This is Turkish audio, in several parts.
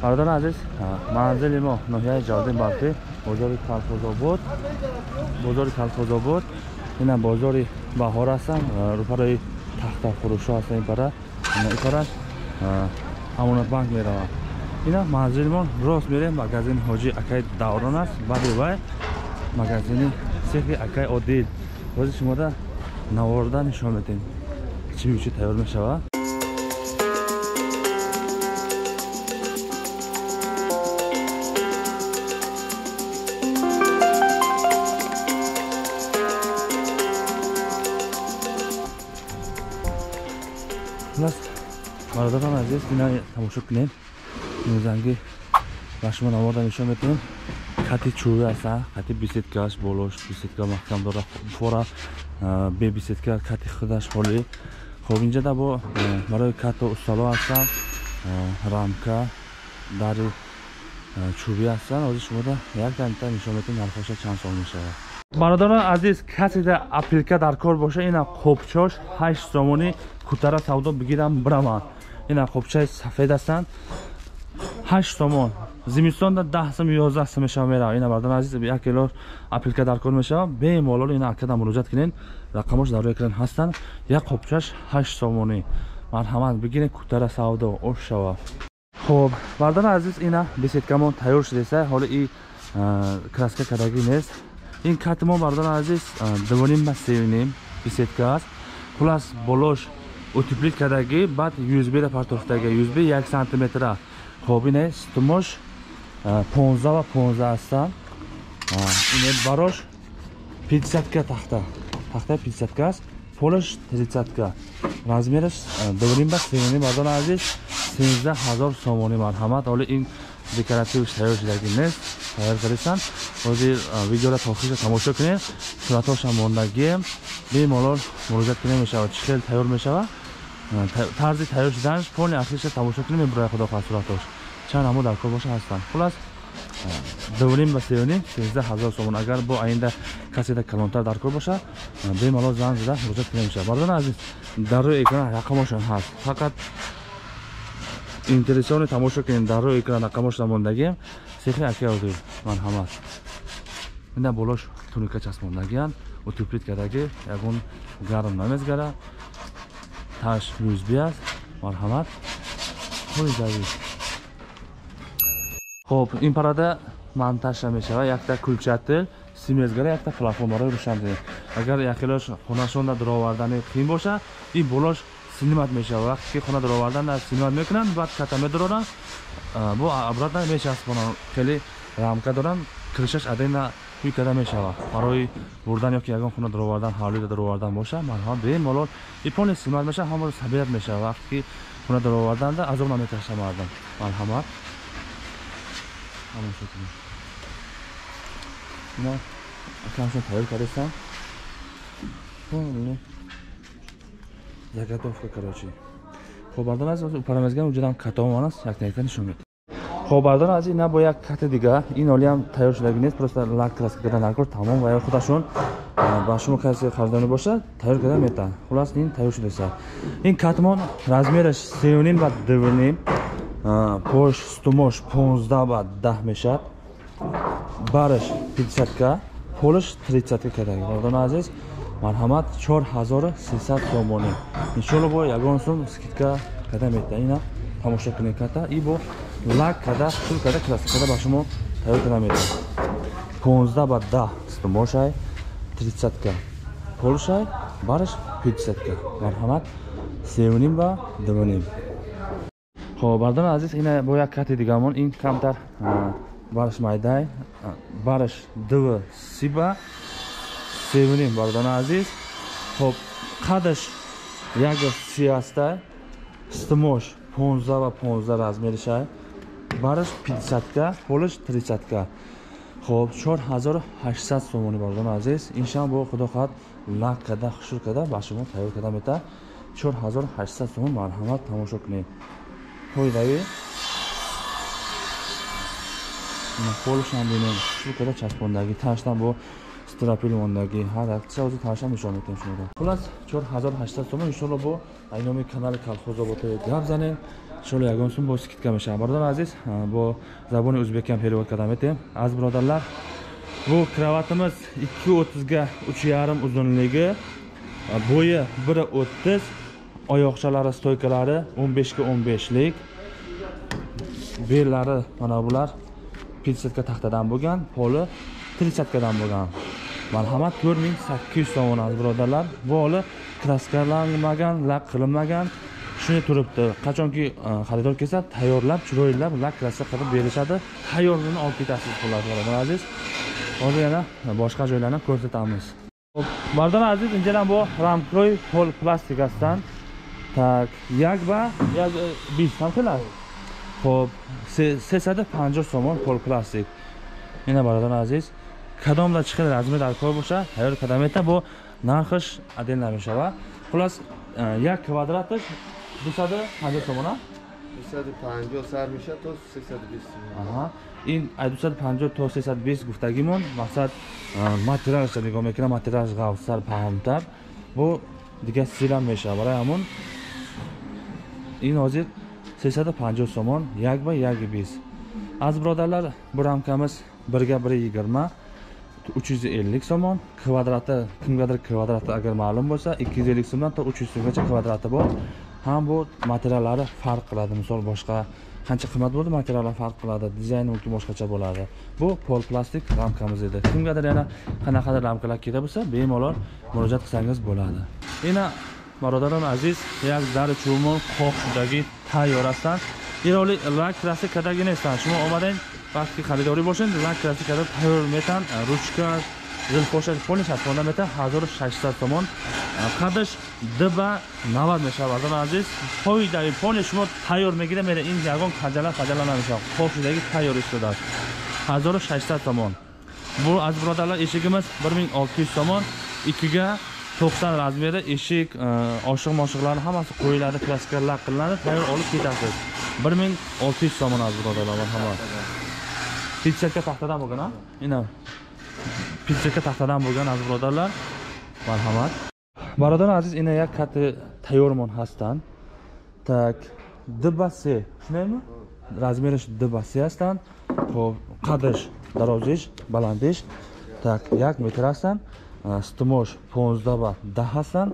Kardan aziz, manzili ma nohiyayi Jardin Balti, bozori Kalhozobod, ина бозори баҳор ҳастам, рӯпарои тахтафурӯшҳо ҳастам ипара, ипараш амонатбанк меравам. Ина манзили мо рост мерем, магазини Ҳоҷи Акаи Даврон аст, баъди вай магазини сехи Акаи Одил. Ҳозир шуморо наворда нишон медиҳем. Чӣ тайёр мешавад? Mardatan aziz, yine tamuşuk neyim? Nuzangi başıma navarda nişan ettim. Kati çuğu asa, kati bisetkaş boloş, bisetka mahkam dora fora, be bisetka kati xıdaş holi. Xobinca da bu, maray kato ustalo asa, ramka, dari çuğu asa. Ozi şurada yakdanita nişan ettim, yarxoşa çans olmuş ya. Baradona aziz, kasida apilka darkor boşa ina kopçoş, haş somoni kutara savdo bigiram brama. Ina kopçay safedastan, haş somon. Zimistonda 10 so'm 11 so'm meşav merav. Ina baradona aziz, bir akilor apilka darkor meşav. Benim olor ina arkadan müracaat kinin, rakamoş davru ekran hastan. Ya kopçaş haş somoni. Marhamat bigine kutara savdo, oş şava. Xo'p, baradona aziz, ina besetkamon tayyor shidesa, holi i kraska karagi nez. این کاتمو مردان عزیز دوونیم با سیونیم بیست کاس خلاص بالوش اوتیپلیت کردگی بعد 101 پارتوفتگی 101 سانتی متره خوبینه ستموش 15 و 15 استن اینه باروش 500 کا تخته 500 کاس پولش 300 کا رازمیرش دوونیم با سیونیم مردان عزیز 13000 سومونی مرحمت اولی این dekorativ tayyor shidagimiz tayyor qilishdan hozir videolar to'xtashga tomosha qiling. Suratosh amondagi bemalol murojaat qiling meshava, chiqil tayyor meshava. Tarzi tayyor shidan polni axlisha tomosha qiling men buray xudo xos suratosh. Chanamo darkor bo'sha hastan. Xullas davrim va sevini 13000 so'm agar bu ayinda kaseda kalontar darkor bo'sha bemalol zanjida murojaat qiling meshava. Bardan aziz darro ekran raqam oshon hast. Faqat интересони тамошо кунед дар рӯи экран рақамош намондагиам сехи акаоди марҳамат инда болош туника часпондагиан утуплит кардаги ягон гарм намезгара таш юзби аст марҳамат ҳойзави хоб ин парада монтажа мешавад якта кулчатил симезгара якта платформаро рӯшанде агар якилош хонашонда дуровардани қиин боша ин болош синемат мешавад вақте ки хона дуровардан синемат мекунанд баъд ката медороранд бо обратно мешаспонанд хеле рамка доранд киришаш адина куйкада мешавад барои бурдан ёки ягон хона дуровардан ҳавлида дуровардан боша марҳамат бемалол ипони синемат меша ҳамон сабият мешавад вақте ки хона дуроварданда азоб намекаша мардам марҳамат ҳамон шуд ина акамшон тайёр кардам ҳамон заготовка короче. Хоб бардон аз парамезган уҷадан катомон аст, якнайка нишон медиҳем. Хоб бардон аз ин бо як кат дигар, ин оли ҳам тайёр шудаги нест, просто лак краска кардан даркор тамом ва ё худашон ба шумо касе харидони бошад, тайёр карда метаҳ. Хулас ин тайёр шудааст. Ин катмон размераш 3.5 ва 2.5, пош стумош 15 ва 10 мешавад. Бараш 50 ка, полаш 30 ка кардаги. Бардон азиз Marhamat 4300 so'moni. Inshaalloh bu yagon so'm skitka qadam etdayna tomosha qiling kata. I bu lak kada pul kada klasikada bashimo tayyor qadam etdi. 15 va 10 stumoshay 30 ka. Polshay barish 50 ka. Marhamat sevinim va devonim. Xo'p, bardan aziz, ina bu yakka deganmon in kamtar barish mayday barish 2 siba Sevinim bardona aziz. Hop, qadash yaga siyasta stimosh 15 va 15 razmeri shay. Barish 50 ka, polish 30 ka. Hop, 4800 so'moni bardona aziz. Inshon bu xudo xat laqada xushur kada bashimo tayyor kada meta 4800 so'm marhamat tomosha qiling. Qo'ydavi. Mana polish ham bino xushur kada chaspondagi tashdan bu aprel мондагӣ ҳар акция ҳозир тамошо нишон медиҳем шумо. Хулас 4800 сомон иншоалло бо айноми канали Kalhozobod TV гап занем. Иншоалло ягонатон бо скидка мешавем. Бародарони азиз, бо забони ӯзбекӣ ҳам перевод карда медиҳем. Аз биродарлар, бу кроватимиз 230 га 3.5 uzunligi, bo'yi 1.30, oyoqchalari stoykalari 15 ga 15 lik. Bellari mana bular pinsetga taxtadan bo'lgan, poli trilchatkadan bo'lgan. Marhamat 4800 so'm az birodarlar. Bu oli kraskalanmagan, lak qilinmagan. Shuni turibdi. Qachonki xaridor kelsa, tayyorlab, chiroylab, lak kraska qilib berishadi. Tayyorligini olib ketasiz birodarlar aziz. Hozir yana boshqa joylarni ko'rsatamiz. Xo'p, birodarlar aziz, injalan bu ramkroy pol plastikasidan tak yak 20 santilar. Xo'p, 350 so'm pol plastik. Yine birodarlar aziz, kadomda chiqadi, razmet alkol bo'lsa, tayyor kadometda bu narxish adenlanisha va xullas yak kvadrati 250 so'mona, 250 sarmisha to 320 so'm. Aha, in 250 to 320 guftagimon, maqsad material saniga mekra material g'avsar pahamtar. Bu diga silanmisha va hamon in hozir 350 so'mon, yak va yak 20. Az birodarlar, bu ramkamiz 1:120 350 somon, kvadrati kimgadir kvadrati agar ma'lum bo'lsa 250 so'mdan to 300 so'mgacha kvadrati bor. Ham bu materiallari farq qiladi. Misol boshqa qancha qimmat bo'ldi, materiallar farq qiladi, dizayni yoki boshqacha bo'ladi. Bu pol plastik ramkamiz edi. Kimgadir yana qanaqadir ramkalar kerak bo'lsa, bemalol murojaat qilsangiz bo'ladi. Yana birodarlar aziz, yak zari chumol qo'qdagi tayyorasdan İroli lak krasi kadagina istan. Shuma omadan vaqtki xaridori bo'lsin, lak krasi kadar tayyor metan, ruchka, zilposhal polish atfonda metan 1600 tomon. Qadish diba 90 meshavadan aziz. Qo'yidagi polish shuma tayyor megida meni in yagon qajalanamish. Qo'shidagi tayyor istoda 1600 tomon. Bu az birodarlar eshigimiz 1600 tomon, 2 ga 90 razmeri eshik, oshiq-moshiqlar hammasi qo'yiladi, klassikallar qilinadi, tayyor olib ketasiz. 1600 so'mon az birodarlar, marhamat. Pitchka taxtadan bo'lgan, ha? Mana pitchka taxtadan bo'lgan az birodarlar, marhamat. Birodarlar aziz, ina yak kati tayyormon hastan. Tak dibasi, tushunaymi? Razmeri dibasi hastan. Xo'p, qadish, darozish, balandish. Tak yak metrasdan Stimosh 15 va dahasan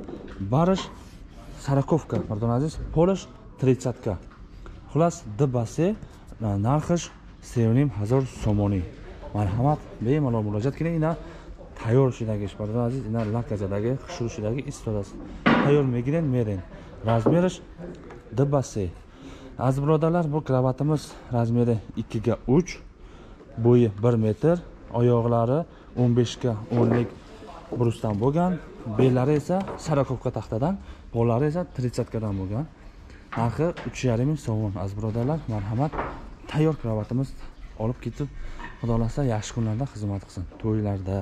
barish sarakovka birodarlar aziz, polish 30 ga. Xullas dibasi narxish 7000 somoniy. Marhamat, bemalol murojaat qiling. Ina tayyor shidagi ish birodarlar aziz, ina lakazadagi xushurishidagi istodasi. Tayyor megidan meren. Razmerish dibasi. Aziz birodarlar, bu kravatimiz razmeri 2 ga 3, bo'yi 1 metr, oyoqlari 15 ga 10lik brusdan bo'lgan, bellari esa sarakovka taxtadan, pollari esa 30 gadan bo'lgan. Narxi 3.5 ming so'm az birodarlar, marhamat. Tayyor kravatimiz olib ketib, xudo xolasa yaxshi kunlarda xizmat qilsin, to'ylarda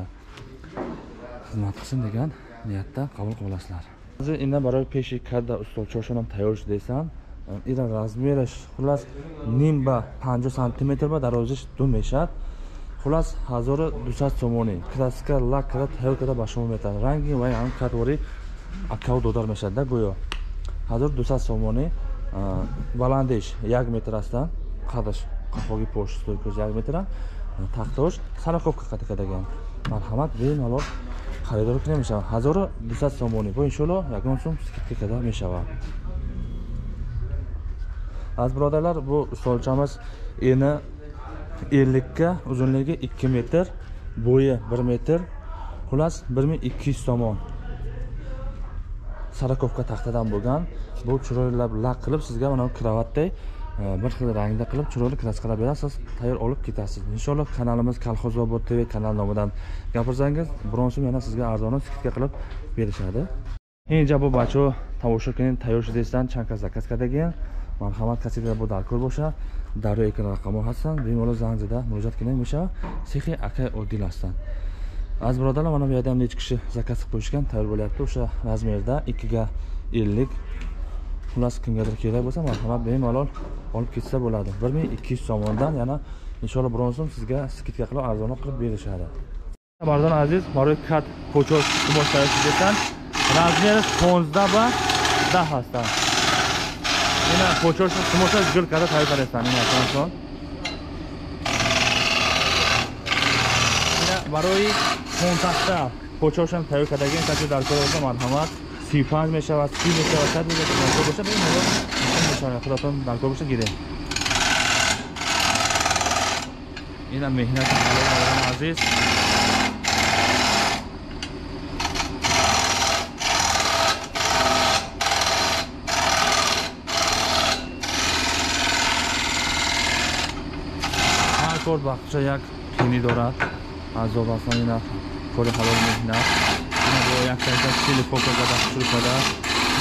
xizmat qilsin degan niyatda qabul qilasizlar. Hozir endi baroy peshi kadda ustol choshonam tayyor desam, ira razmeri xullas nimba 50 cm va darozish 2 meshat. Xullas 1200 so'moni. Klassika lak qilib tayyorkada bashom metan. Rangi va ham kategori akau dodar meshadda go'yo. 1200 so'moni. Balandish yak metrasdan qadish qahvogi posh stoy ko'z yak metran taxtosh sarakovka qadaqadagan. Marhamat, bemalol xaridor qilinishadi. 1200 so'moni. Bu inshaalloh yakon sum skidka qadar meshava. Az birodarlar, bu solchamiz eni 50 ga, uzunligi 2 metr, bo'yi 1 metr. Xullas 1200 so'm. Sarakovka taxtadan bo'lgan. Bu chiroylab lak qilib sizga mana kravatday bir xil rangda qilib chiroyli kraskalar berasiz, tayyor olib ketasiz. Inshaalloh kanalimiz Kalhozobod TV kanal nomidan gapirsangiz, bironsi yana sizga arzon skidka qilib berishadi. Inja bu bacho tavoshokning tayyor shidesdan chanka zakaskadagan. Marhamat, kasida bu darkor bo'lsa, daryo ekran raqami hasan, bemalol zanjida murojaat qiling bo'lsa, Sehi aka Oddilasdan. Az birodarlar, mana bu yerda ham necha kishi zakaz qo'yishgan, tayyor bo'lyapti. O'sha razmerda 2 ga 50. Xullas kimgadir kerak bo'lsa, marhamat, bemalol olib ketsa bo'ladi. 1200 so'mdan yana inshaalloh bronzum sizga skidka qilib arzonroq qilib berishadi. Mardon aziz, marakat koços kumoşları sizden razmeri sonzda va da hastan. Yine koços kumoşları gül kadar tarif edersen yine son. Yine baroy kontakta koçosum tarif ederken sadece darkol olsa marhamat. Sifan meşava, sifan meşava, sadece darkol olsa benim olur. Meşava, kudatım darkol olsa gire. Yine mehnat Mardon aziz. کورد بخشا یک پینی دارد از آباستان این کل حلال مهنه این با یک تایزه چیلی پوکر قدر شروع کرده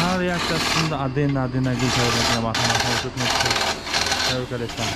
هر یک دستون در عده نده نگیل کرده محمد حاجت نشد شروع کردستان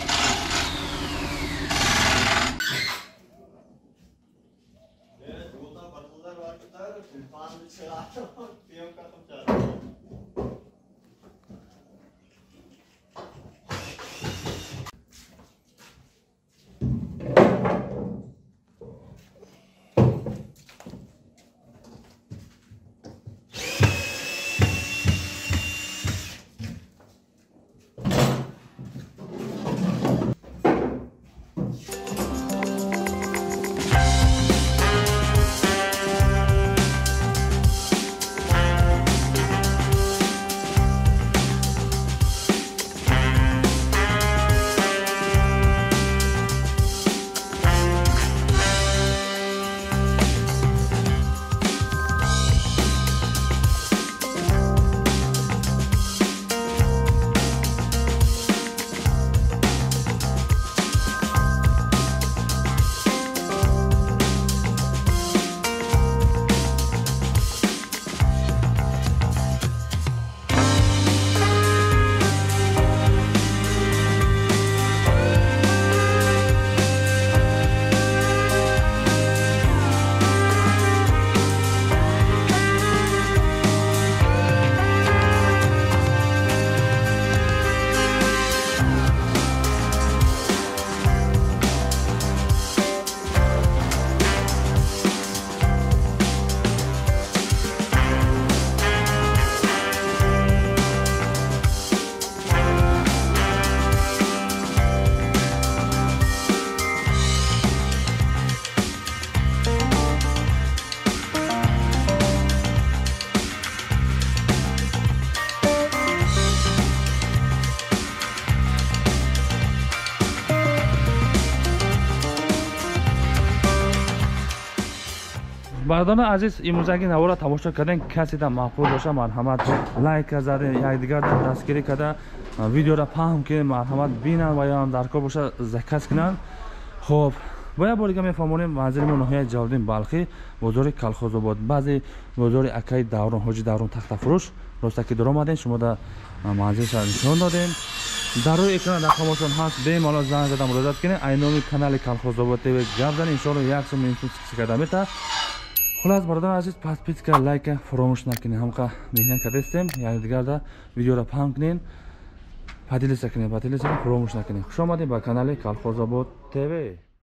مردان عزیز امروزگی نوارا تماشا کردن کسی در محفوظ باشه مرحمت لایک زدن یا دیگر در دستگیری کردن ویدیو را فهم کنید مرحمت بینن و یا درکار باشه زکت کنن خب باید بارگه میفهمونیم منظر ما ناحیه جاودین بلخی بازار کلخوزآباد بعضی بازار اکای دوران حاجی دوران تخت فروش راستکی دور آمدین شما در منظرش نشون دادیم در روی اکران رقمشون هست به مالا زنگ زدم مراجعه کنید اینامی کانال کلخوزآباد تیوی گپ زنید ان شاء الله 100 کردمیتا Xullas bardan aziz podpiska layka foromush nakini hamqa mehnat qadestem yani digarda videoda paham kinin padilisa kinin foromush nakini xush omading ba kanali Kalhozobod TV